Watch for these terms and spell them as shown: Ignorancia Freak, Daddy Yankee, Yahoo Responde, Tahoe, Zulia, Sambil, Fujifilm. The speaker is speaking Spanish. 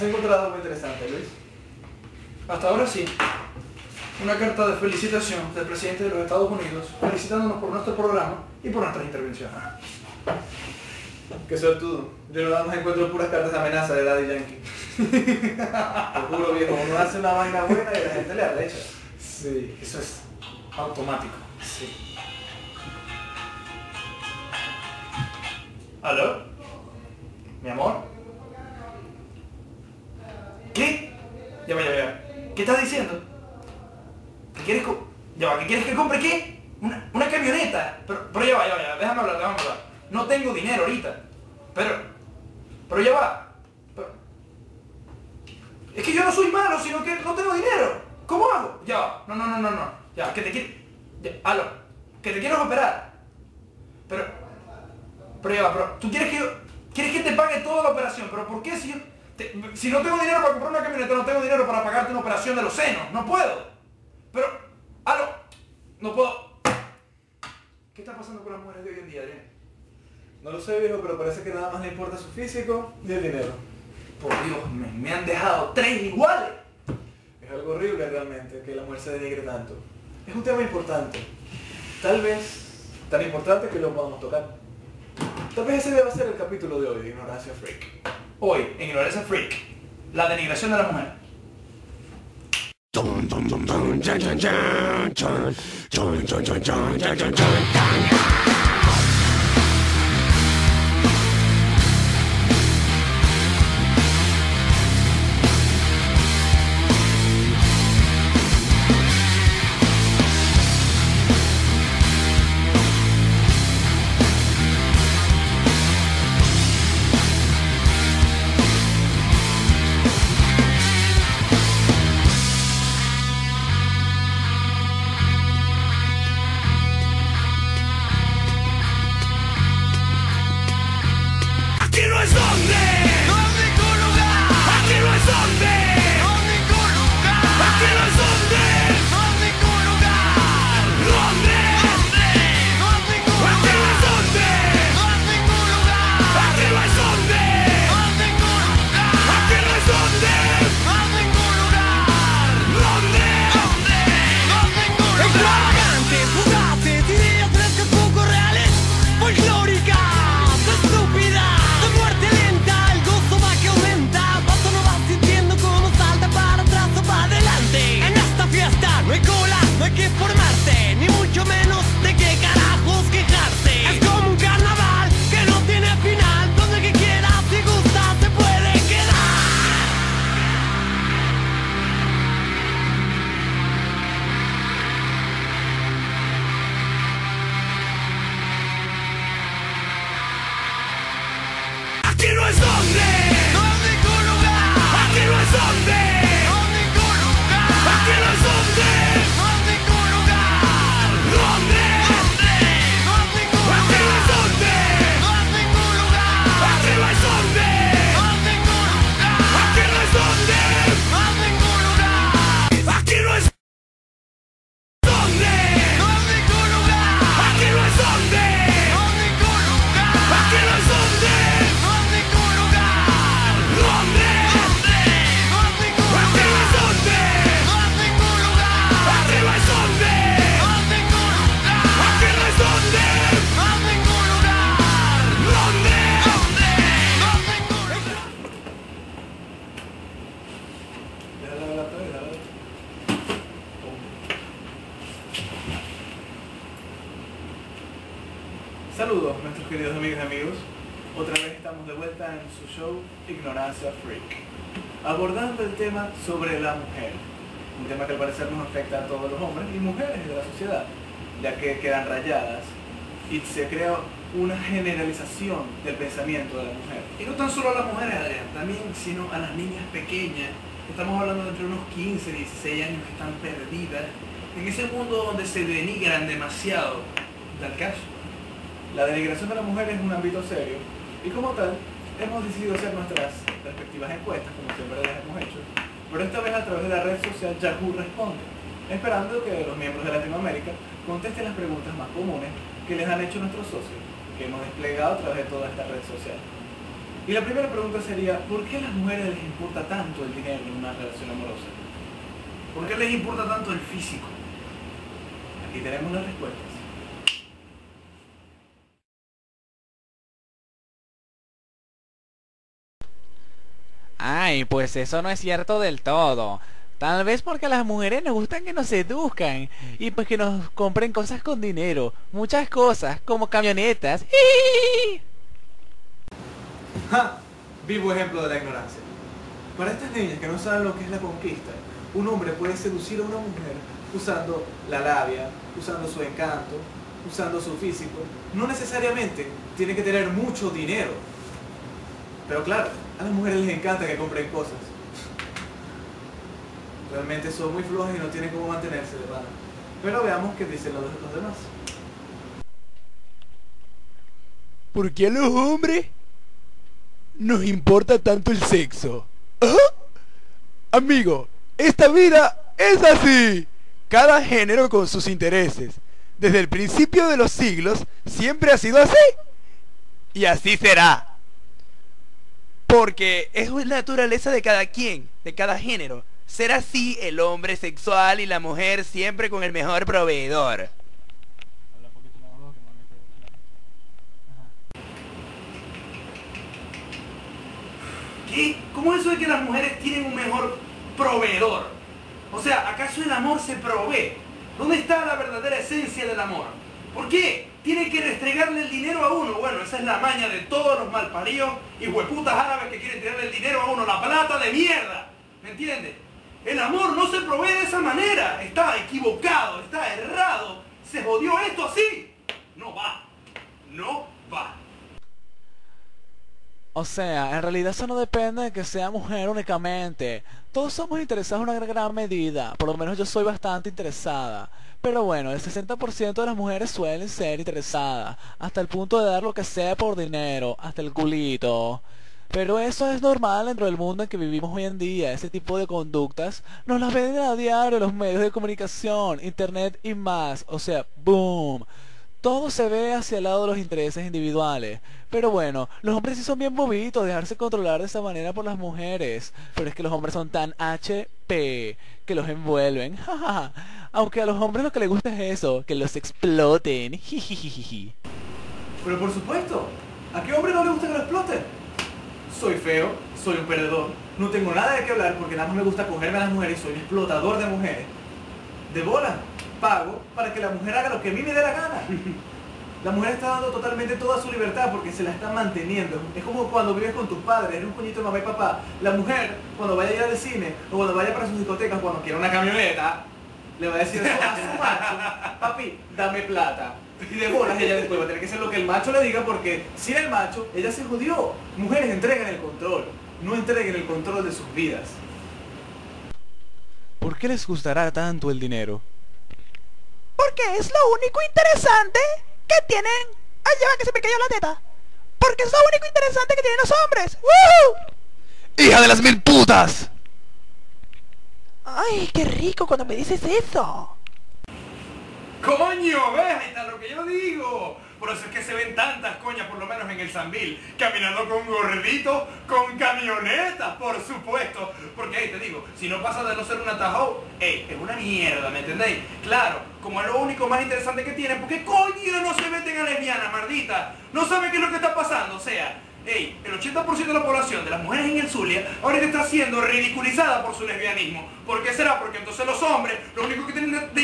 ¿Has encontrado algo interesante, Luis? Hasta ahora sí. Una carta de felicitación del presidente de los Estados Unidos, felicitándonos por nuestro programa y por nuestras intervenciones. Qué suertudo. Yo nada más encuentro puras cartas de amenaza de Daddy Yankee. Te juro, viejo, uno hace una vaina buena y la gente le arrecha. Sí, eso es automático. Sí. ¿Aló? ¿Mi amor? ¿Qué? Ya. ¿Qué estás diciendo? ¿Quieres que compre qué? Una camioneta. Pero ya va, déjame hablar. No tengo dinero ahorita. Pero ya va. Es que yo no soy malo, sino que no tengo dinero. ¿Cómo hago? Ya va. No. Ya, que te quiero. Aló. Que te quiero operar. Pero ya va, tú quieres que yo. Quieres que te pague toda la operación, pero ¿por qué si yo. Si no tengo dinero para comprar una camioneta, no tengo dinero para pagarte una operación de los senos? No puedo. Pero, aló, no puedo. ¿Qué está pasando con las mujeres de hoy en día, Adrián? No lo sé, viejo, pero parece que nada más le importa su físico y el dinero. Por Dios, me han dejado 3 iguales. Es algo horrible realmente que la mujer se denigre tanto. Es un tema importante. Tal vez tan importante que lo podamos tocar. Tal vez ese deba ser el capítulo de hoy de Ignorancia Freak. Hoy, en Ignorancia Freak, la denigración de la mujer. Saludos, nuestros queridos amigos y amigos. Otra vez estamos de vuelta en su show Ignorancia Freak, abordando el tema sobre la mujer. Un tema que al parecer nos afecta a todos los hombres y mujeres de la sociedad, ya que quedan rayadas y se crea una generalización del pensamiento de la mujer. Y no tan solo a las mujeres, Adrián, también sino a las niñas pequeñas. Estamos hablando de entre unos 15, 16 años que están perdidas en ese mundo donde se denigran demasiado. Tal caso, la denigración de la mujer es un ámbito serio y como tal hemos decidido hacer nuestras respectivas encuestas, como siempre las hemos hecho, pero esta vez a través de la red social Yahoo Responde, esperando que los miembros de Latinoamérica contesten las preguntas más comunes que les han hecho nuestros socios, que hemos desplegado a través de toda esta red social. Y la primera pregunta sería, ¿por qué a las mujeres les importa tanto el dinero en una relación amorosa? ¿Por qué les importa tanto el físico? Aquí tenemos las respuestas. Ay, pues eso no es cierto del todo. Tal vez porque a las mujeres nos gustan que nos seduzcan y pues que nos compren cosas con dinero, muchas cosas, como camionetas. ¡Ja! Vivo ejemplo de la ignorancia. Para estas niñas que no saben lo que es la conquista, un hombre puede seducir a una mujer usando la labia, usando su encanto, usando su físico. No necesariamente tiene que tener mucho dinero. Pero claro, a las mujeres les encanta que compren cosas. Realmente son muy flojas y no tienen cómo mantenerse de mano. Pero veamos qué dicen los demás. ¿Por qué a los hombres nos importa tanto el sexo? ¿Ah? Amigo, esta vida es así. Cada género con sus intereses. Desde el principio de los siglos siempre ha sido así. Y así será. Porque es la naturaleza de cada quien, de cada género. Será así el hombre sexual y la mujer siempre con el mejor proveedor. ¿Qué? ¿Cómo es eso de que las mujeres tienen un mejor proveedor? O sea, ¿acaso el amor se provee? ¿Dónde está la verdadera esencia del amor? ¿Por qué tiene que restregarle el dinero a uno? Bueno, esa es la maña de todos los malparidos y hueputas árabes que quieren tirarle el dinero a uno, la plata de mierda. ¿Me entiendes? El amor no se provee de esa manera. Está equivocado, está errado. Se jodió esto así. No va. No va. O sea, en realidad eso no depende de que sea mujer únicamente. Todos somos interesados en una gran medida. Por lo menos yo soy bastante interesada. Pero bueno, el 60% de las mujeres suelen ser interesadas. Hasta el punto de dar lo que sea por dinero. Hasta el culito. Pero eso es normal dentro del mundo en que vivimos hoy en día. Ese tipo de conductas nos las venden a diario los medios de comunicación, internet y más. O sea, boom. Todo se ve hacia el lado de los intereses individuales. Pero bueno, los hombres sí son bien bobitos, dejarse controlar de esa manera por las mujeres. Pero es que los hombres son tan HP que los envuelven. Aunque a los hombres lo que les gusta es eso, que los exploten. Pero por supuesto, ¿a qué hombre no le gusta que lo exploten? Soy feo, soy un perdedor, no tengo nada de qué hablar porque nada más me gusta cogerme a las mujeres, soy un explotador de mujeres. De bola, pago para que la mujer haga lo que a mí me dé la gana. La mujer está dando totalmente toda su libertad porque se la está manteniendo. Es como cuando vives con tus padres, eres un coñito de mamá y papá. La mujer, cuando vaya a ir al cine o cuando vaya para sus discotecas, cuando quiera una camioneta, le va a decir eso a su macho: papi, dame plata. Y de bolas ella después va a tener que hacer lo que el macho le diga porque sin el macho ella se jodió. Mujeres, entregan el control, no entreguen el control de sus vidas. ¿Por qué les gustará tanto el dinero? Porque es lo único interesante que tienen. ¡Ay, ya va, que se me cayó la teta! Porque es lo único interesante que tienen los hombres. ¡Woo! ¡Hija de las mil putas! ¡Ay, qué rico cuando me dices eso! ¡Coño! ¿Ves? Ahí está lo que yo digo. Por eso es que se ven tantas coñas, por lo menos en el Sambil, caminando con gorditos, con camionetas, por supuesto. Porque ahí te digo, si no pasa de no ser una Tahoe, ey, es una mierda, ¿me entendéis? Claro, como es lo único más interesante que tienen, porque coño no se meten a lesbianas, mardita. No saben qué es lo que está pasando, o sea, ey, el 80% de la población de las mujeres en el Zulia ahorita está siendo ridiculizada por su lesbianismo. ¿Por qué será? Porque entonces los hombres, lo único que tienen